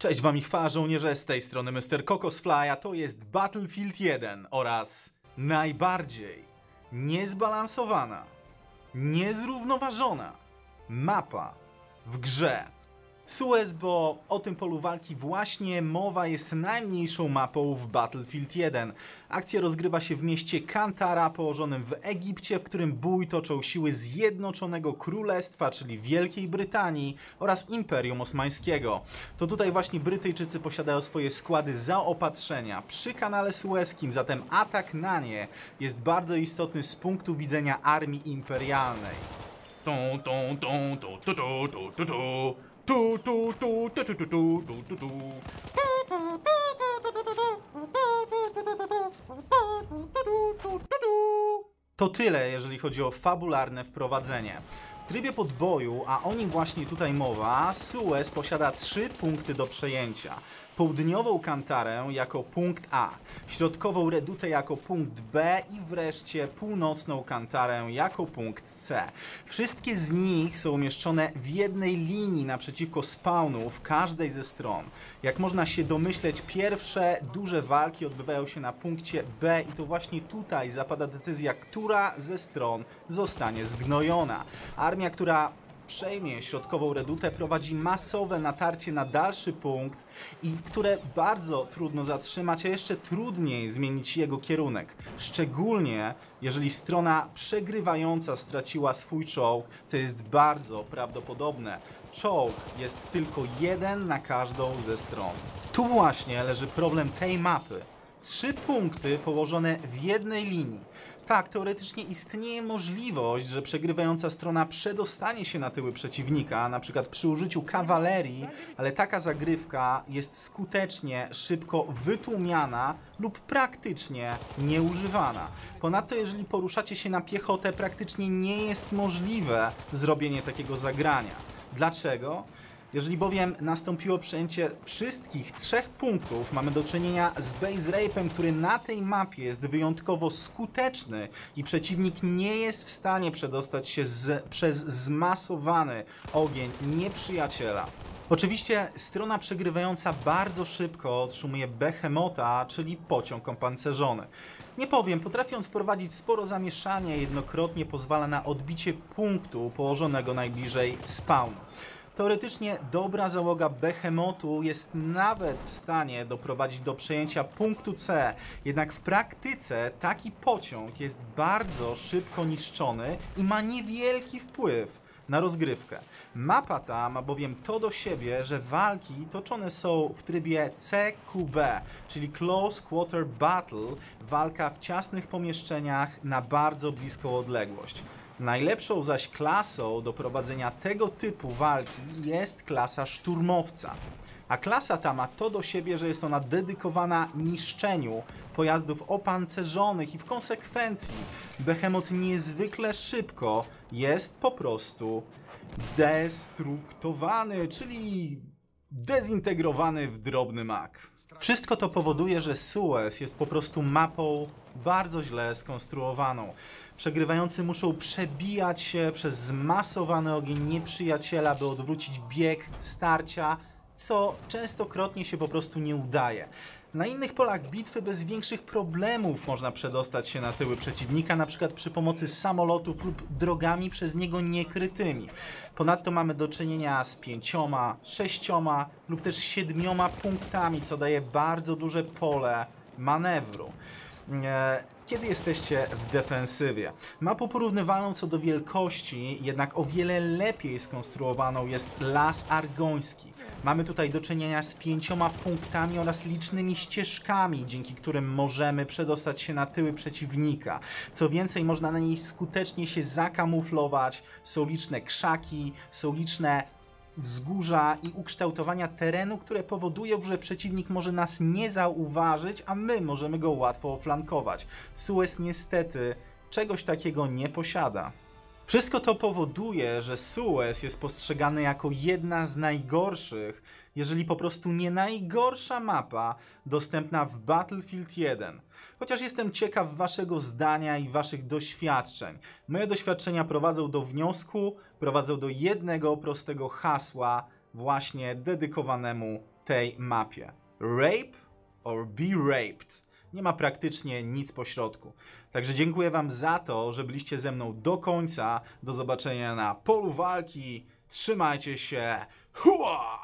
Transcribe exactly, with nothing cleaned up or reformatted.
Cześć wam i chwała żołnierze, z tej strony mister Kokosfly, a to jest Battlefield jeden oraz najbardziej niezbalansowana, niezrównoważona mapa w grze Suez, bo o tym polu walki właśnie mowa, jest najmniejszą mapą w Battlefield jeden. Akcja rozgrywa się w mieście Kantara położonym w Egipcie, w którym bój toczą siły Zjednoczonego Królestwa, czyli Wielkiej Brytanii oraz Imperium Osmańskiego. To tutaj właśnie Brytyjczycy posiadają swoje składy zaopatrzenia przy kanale sueskim, zatem atak na nie jest bardzo istotny z punktu widzenia armii imperialnej. Tą, tą, tą, tą, tą, tą, tą, tą, tą. Tu, tu, tu, tu, tu, tu, tu, tu, tu. To tyle, jeżeli chodzi o fabularne wprowadzenie. W trybie podboju, a o nim właśnie tutaj mowa, Suez posiada trzy punkty do przejęcia. Południową Kantarę jako punkt A, środkową Redutę jako punkt B i wreszcie północną Kantarę jako punkt C. Wszystkie z nich są umieszczone w jednej linii naprzeciwko spawnu w każdej ze stron. Jak można się domyśleć, pierwsze duże walki odbywają się na punkcie B i to właśnie tutaj zapada decyzja, która ze stron zostanie zgnojona. Armia, która przejmie środkową redutę, prowadzi masowe natarcie na dalszy punkt, i które bardzo trudno zatrzymać, a jeszcze trudniej zmienić jego kierunek. Szczególnie jeżeli strona przegrywająca straciła swój czołg, co jest bardzo prawdopodobne. Czołg jest tylko jeden na każdą ze stron. Tu właśnie leży problem tej mapy. Trzy punkty położone w jednej linii. Tak, teoretycznie istnieje możliwość, że przegrywająca strona przedostanie się na tyły przeciwnika, na przykład przy użyciu kawalerii, ale taka zagrywka jest skutecznie, szybko wytłumiana lub praktycznie nieużywana. Ponadto, jeżeli poruszacie się na piechotę, praktycznie nie jest możliwe zrobienie takiego zagrania. Dlaczego? Jeżeli bowiem nastąpiło przejęcie wszystkich trzech punktów, mamy do czynienia z base rape'em, który na tej mapie jest wyjątkowo skuteczny i przeciwnik nie jest w stanie przedostać się z, przez zmasowany ogień nieprzyjaciela. Oczywiście strona przegrywająca bardzo szybko otrzymuje behemota, czyli pociąg opancerzony. Nie powiem, potrafi on wprowadzić sporo zamieszania, jednokrotnie pozwala na odbicie punktu położonego najbliżej spawnu. Teoretycznie dobra załoga behemotu jest nawet w stanie doprowadzić do przejęcia punktu C, jednak w praktyce taki pociąg jest bardzo szybko niszczony i ma niewielki wpływ na rozgrywkę. Mapa ta ma bowiem to do siebie, że walki toczone są w trybie C Q B, czyli Close Quarter Battle, walka w ciasnych pomieszczeniach na bardzo bliską odległość. Najlepszą zaś klasą do prowadzenia tego typu walki jest klasa szturmowca. A klasa ta ma to do siebie, że jest ona dedykowana niszczeniu pojazdów opancerzonych i w konsekwencji behemot niezwykle szybko jest po prostu destruktowany, czyli dezintegrowany w drobny mak. Wszystko to powoduje, że Suez jest po prostu mapą bardzo źle skonstruowaną. Przegrywający muszą przebijać się przez zmasowany ogień nieprzyjaciela, by odwrócić bieg starcia, co częstokrotnie się po prostu nie udaje. Na innych polach bitwy bez większych problemów można przedostać się na tyły przeciwnika, na przykład przy pomocy samolotów lub drogami przez niego niekrytymi. Ponadto mamy do czynienia z pięcioma, sześcioma lub też siedmioma punktami, co daje bardzo duże pole manewru, kiedy jesteście w defensywie. Mapą porównywalną co do wielkości, jednak o wiele lepiej skonstruowaną jest Las Argoński. Mamy tutaj do czynienia z pięcioma punktami oraz licznymi ścieżkami, dzięki którym możemy przedostać się na tyły przeciwnika. Co więcej, można na niej skutecznie się zakamuflować. Są liczne krzaki, są liczne wzgórza i ukształtowania terenu, które powodują, że przeciwnik może nas nie zauważyć, a my możemy go łatwo oflankować. Suez niestety czegoś takiego nie posiada. Wszystko to powoduje, że Suez jest postrzegany jako jedna z najgorszych, jeżeli po prostu nie najgorsza mapa dostępna w Battlefield jeden. Chociaż jestem ciekaw waszego zdania i waszych doświadczeń. Moje doświadczenia prowadzą do wniosku, prowadzą do jednego prostego hasła właśnie dedykowanemu tej mapie. Rape or be raped. Nie ma praktycznie nic pośrodku. Także dziękuję wam za to, że byliście ze mną do końca. Do zobaczenia na polu walki. Trzymajcie się. Hua!